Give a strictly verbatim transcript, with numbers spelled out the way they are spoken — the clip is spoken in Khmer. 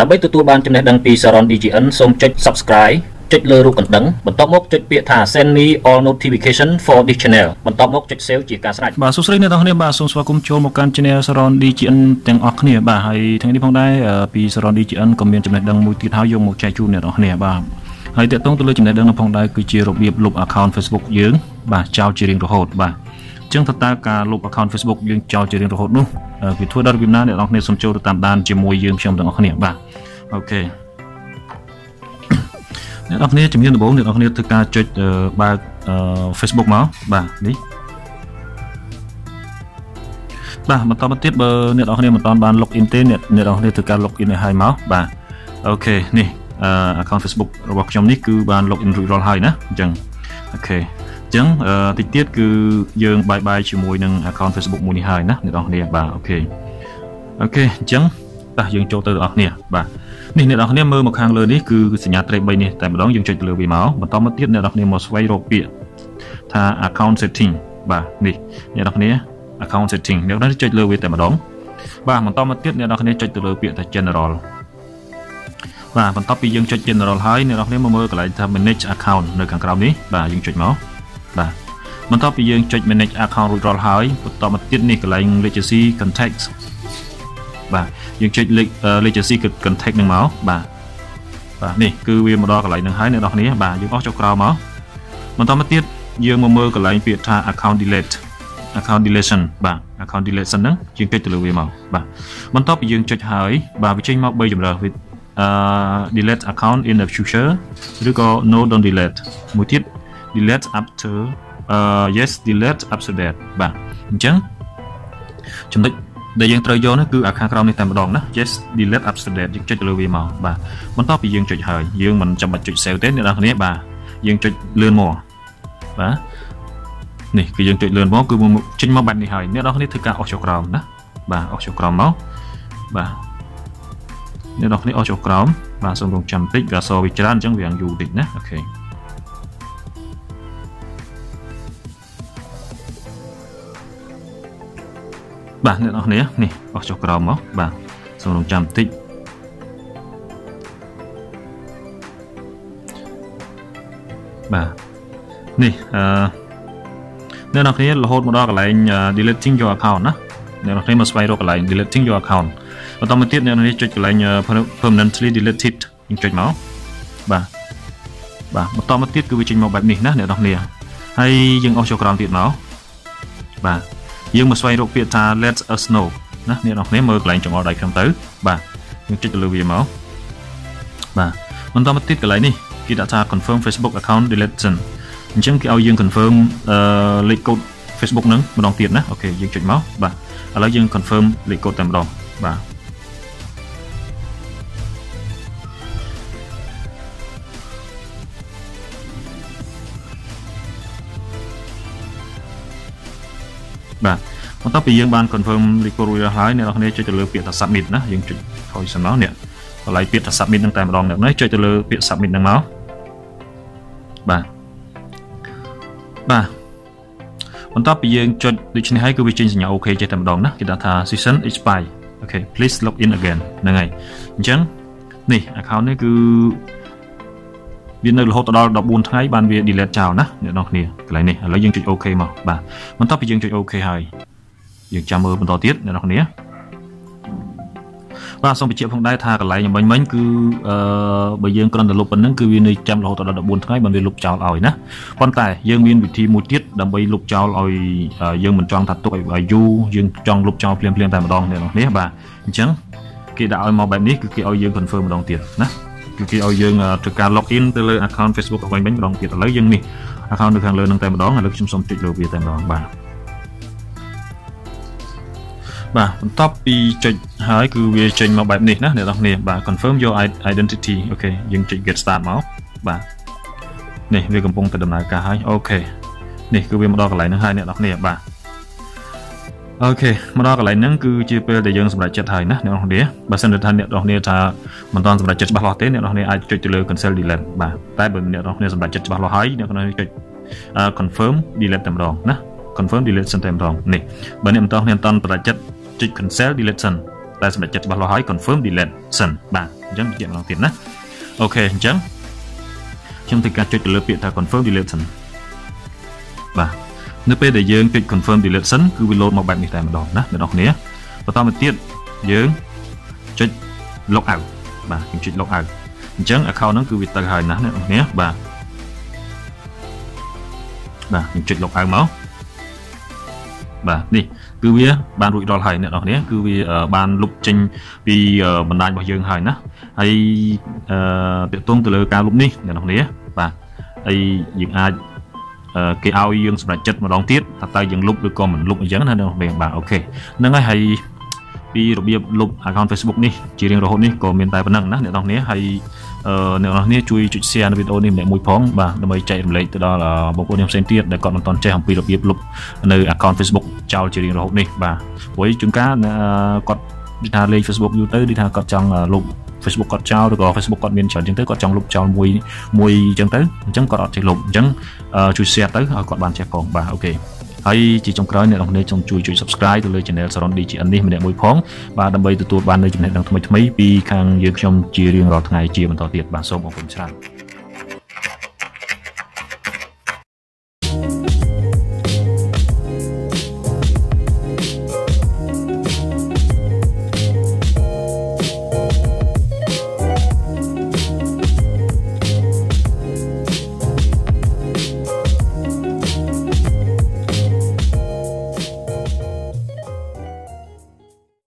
ដើម្បីទទួលបានចំណេះដឹងពី SARORN ឌី ជី អិន សូមចុច Subscribe ចុចលើរូបកណ្ដឹងបន្ទាប់មកចុចពាក្យថា Send me all notification for this channel បន្ទាប់មកចុច Save ជាការស្រេចបាទសួស្តីអ្នកទាំងអស់គ្នាបាទសូមស្វាគមន៍ចូលមកកាន់ Channel SARORN ឌី ជី អិន ទាំងអស់គ្នាបាទហើយថ្ងៃនេះផងដែរពី SARORN ឌី ជី អិន ក៏មានចំណេះដឹងមួយទៀតហើយយកមកចែកជូនអ្នកទាំងអស់គ្នាបាទហើយតាក់ទងទៅលើចំណេះដឹងផងដែរគឺជារបៀបលុប account Facebook យើងបាទចោលជារៀងរហូតបាទអញ្ចឹងថាតើការលុប account Facebook យើងចោលជារៀងរហូតនោះវាធ្វើដល់របៀបណាអ្នកនរគ្នាសូមចូលទៅតាមដានជាមួយយើងខ្ញុំទាំងអស់គ្នាបាទអូខេអ្នកនរគ្នាជំនាញដំបូងអ្នកនរគ្នាធ្វើការចុចបើក Facebook មកបាទនេះបាទបន្តមកទៀតបើអ្នកនរគ្នាមិនទាន់បាន log in ទេអ្នកនរគ្នាធ្វើការ log in ឲ្យហើយមកបាទអូខេនេះ account Facebook របស់ខ្ញុំនេះគឺបាន log in រួចរាល់ហើយណាអញ្ចឹងអូខេអញ្ចឹងតិចទៀតគឺយើងបាយបាយជាមួយនឹង account Facebook មួយនេះហើយណាអ្នកនរគ្នាបាទអូខេអូខេអញ្ចឹងតោះយើងចូលទៅអ្នកនរគ្នាបាទនេះអ្នកនរគ្នាមើលមកខាងលើនេះគឺសញ្ញាត្រេកបីនេះតែម្ដងយើងចុចលើវាមកបន្តមកទៀតអ្នកនរគ្នាមកស្វែងរកពាក្យថា account setting បាទនេះអ្នកនរគ្នា account setting អ្នកនរគ្នាចុចលើវាតែម្ដងបាទបន្តមកទៀតអ្នកនរគ្នាចុចទៅលើពាក្យថា general បាទបន្ទាប់ពីយើងចុច general ហើយអ្នកនរគ្នាមកមើលកន្លែងថា manage account នៅខាងក្រោមនេះបាទយើងចុចមកបាទបន្ទាប់ពីយើងចុច manage account រួចរាល់ហើយបន្តមកទៀតនេះកន្លែង legacy contact បាទយើងចុច legacy contact នឹងមកបាទបាទនេះគឺវាមកដល់កន្លែងនឹងហើយអ្នកនរគ្នាបាទយើងអស់ចុះក្រោមមកបន្តមកទៀតយើងមកមើលកន្លែងពាក្យថា account delete account deletion បាទ account deletion ហ្នឹងយើងពេចទៅលើវាមកបាទបន្តពីយើងចុចហើយបាទវាចេញមកបីចម្រើស delete account in the future ឬក៏ no don't delete មួយទៀតdelete after uh, yes delete after that បាទអញ្ចឹងចំណុចដែលយើងត្រូវយកនោះគឺអាខាងក្រោមនេះតែម្ដងណា yes delete after that យើងចុចលើវាមកបាទបន្តពីយើងចុចហើយយើងមិនចាំបាច់ចុច save ទេអ្នកនរគ្នាបាទយើងចុចលឿនមកបាទនេះគឺយើងចុចលឿនមកគឺចេញមកបាត់នេះហើយអ្នកនរគ្នាធ្វើការអស់ចុះក្រោមណាបាទអស់ចុះក្រោមមកបាទអ្នកនរគ្នាអស់ចុះក្រោមបាទសូមរងចាំបន្តិចវាសវាច្រើនអញ្ចឹងវាយូរបន្តិចណាអូខេបាទអ្នកនរគ្នានេះអស់ចុះក្រោមមកបាទសូមរងចាំបន្តិចបាទនេះអឺអ្នកនរគ្នារហូតមកដល់កន្លែង deleting your account ណាអ្នកនរគ្នាមកស្វែងរកកន្លែង deleting your account បន្តមកទៀតអ្នកនរគ្នាចុចកន្លែង permanently deleted យើងចុចមកបាទបាទបន្តមកទៀតគឺវាចេញមកបែបនេះណាអ្នកនរគ្នាហើយយើងអស់ចុះក្រោមទៀតមកបាទយើងមកស្វែងរកពាក្យថា let us know ណាអ្នកនរគ្នាមើលកន្លែងចង្អុលដៃខ្ញុំទៅបាទយើងចុចទៅលើវាមកបាទបន្តមកទៀតកន្លែងនេះគេដាក់ថា confirm Facebook account deletion អញ្ចឹងគេឲ្យយើង confirm លេខកូដ Facebook ហ្នឹងម្ដងទៀតណាអូខេយើងចុចមកបាទឥឡូវយើង confirm លេខកូដតែម្ដងបាទបាទបន្ទាប់ពីយើងបាន confirm លេខកូដរួចហើយអ្នកនរគ្នាចុចទៅលើពាក្យថា submit ណាយើងចុចថយសំណោះនេះកន្លែងពាក្យថា submit នឹងតែម្ដងអ្នកនេះចុចទៅលើពាក្យ submit នឹងមកបាទបាទបន្ទាប់ពីយើងចុចដូចនេះហើយគឺវាចេញសញ្ញា OK ចេះតែម្ដងណាគេដាក់ថា session expire អូខេ please log in again ហ្នឹងហើយអញ្ចឹងនេះ account នេះគឺវានៅរហូតដល់14ថ្ងៃបានវា delete ចោលណាអ្នកនរគ្នាកន្លែងនេះឥឡូវយើងចុច OK មកបាទបន្ទាប់ពីយើងចុច OK ហើយយើងចាំមើលបន្តទៀតអ្នកនរគ្នាបាទសូមបញ្ជាក់ផងដែរថាកន្លែងមិញមិញគឺអឺបើយើងគ្រាន់តែលុបប៉ុណ្្នឹងគឺវានៅចាំរហូតដល់14ថ្ងៃបានវាលុបចោលឲ្យណាប៉ុន្តែយើងមានវិធីមួយទៀតដើម្បីលុបចោលឲ្យយើងមិនចង់ថាទុកឲ្យយូរយើងចង់លុបចោលភ្លាមៗតែម្ដងអ្នកនរគ្នាបាទអញ្ចឹងគេដាក់ឲ្យមកបែបនេះគឺគេឲ្យយើង confirm ម្ដងទៀតណាគឺគេឲ្យយើងធ្វើការ log in ទៅលើ account Facebook របស់វិញម្ដងទៀតឥឡូវយើងនេះ account នៅខាងលើនឹងតែម្ដងឥឡូវខ្ញុំសូមចុចលើវាតែម្ដងបាទបាទបន្ទាប់ពីចុចហើយគឺវាចេញមកបែបនេះណាអ្នកនរគ្នាបាទ confirm your identity អូខេយើងចុច get start មកបាទនេះវាកំពុងតែដំណើរការហើយអូខេនេះគឺវាមកដល់កន្លែងហ្នឹងហើយអ្នកនរគ្នាបាទអូខេមកដល់កន្លែងហ្នឹងគឺជាពេលដែលយើងសម្រេចចិត្តហើយណាអ្នកនរគ្នាបើសិនថាអ្នកនរគ្នាថាមិនទាន់សម្រេចចិត្តច្បាស់លាស់ទេអ្នកនរគ្នាអាចចុចទៅលើ cancel delete បាទតែបើអ្នកនរគ្នាសម្រេចចិត្តច្បាស់លាស់ហើយអ្នកនរគ្នាចុច confirm delete តែម្ដងណា confirm delete តែម្ដងនេះបើអ្នកមិនទាន់គ្នាមិនទាន់សម្រេចចិត្តចុច cancel delete តែសម្រេចចិត្តច្បាស់លាស់ហើយ confirm delete បាទ អញ្ចឹងជាម្ដងទៀតណាអូខេអញ្ចឹងខ្ញុំធ្វើការចុចទៅលើពាក្យថា confirm deletion បាទនៅពេលដែលយើងចុច confirm deletion គឺវា load មកបែបនេះតែម្ដងណាអ្នកនរគ្នាបន្តមកទៀតយើងចុច log out បាទខ្ញុំចុច log out អញ្ចឹង account ហ្នឹងគឺវាទៅហើយណាអ្នកនរគ្នាបាទបាទខ្ញុំចុច log out មកបាទនេះគឺវាបានរួចដល់ហើយអ្នកនរគ្នាគឺវាបានលុបចេញពីបណ្ដាញរបស់យើងហើយណាហើយទាក់ទងទៅលើការលុបនេះអ្នកនរគ្នាបាទហើយយើងអាចគេឲ្យយើងសម្រេចចិត្តម្ដងទៀតថាតើយើងលុបឬក៏មិនលុបអញ្ចឹងណាអ្នកនរគ្នាបាទអូខេហ្នឹងហើយហើយពីរបៀបលុប account Facebook នេះជារៀងរហូតនេះក៏មានតែប៉ុណ្្នឹងណាអ្នកនរគ្នាហើយអ្នកនរគ្នាជួយចុច share វីដេអូនេះម្នាក់មួយផងបាទដើម្បីចែករំលែកទៅដល់បងប្អូនខ្ញុំផ្សេងទៀតដែលគាត់មិនទាន់ចេះអំពីរបៀបលុបនៅ account Facebook ចោលជារៀងរហូតនេះបាទព្រោះជួនកាលគាត់និយាយថាលេង Facebook យូរទៅនិយាយថាគាត់ចង់លុប Facebook គាត់ចោលឬក៏ Facebook គាត់មានច្រើនអញ្ចឹងទៅគាត់ចង់លុបចោលមួយមួយអញ្ចឹងទៅអញ្ចឹងគាត់អត់ចេះលុបអញ្ចឹងជួយ share ទៅឲ្យគាត់បានចេះផងបាទអូខេហើយជាចុងក្រោយអ្នកនរគ្នាចង់ជួយជួយ Subscribe ទៅលើ Channel SARORN ឌី ជី អិន នេះម្នាក់មួយផងបាទដើម្បីទទួលបាននូវចំណេះដឹងថ្មីៗពីខាងយើងខ្ញុំជារៀងរាល់ថ្ងៃជាបន្តទៀតបាទសូមអរគុណច្រើន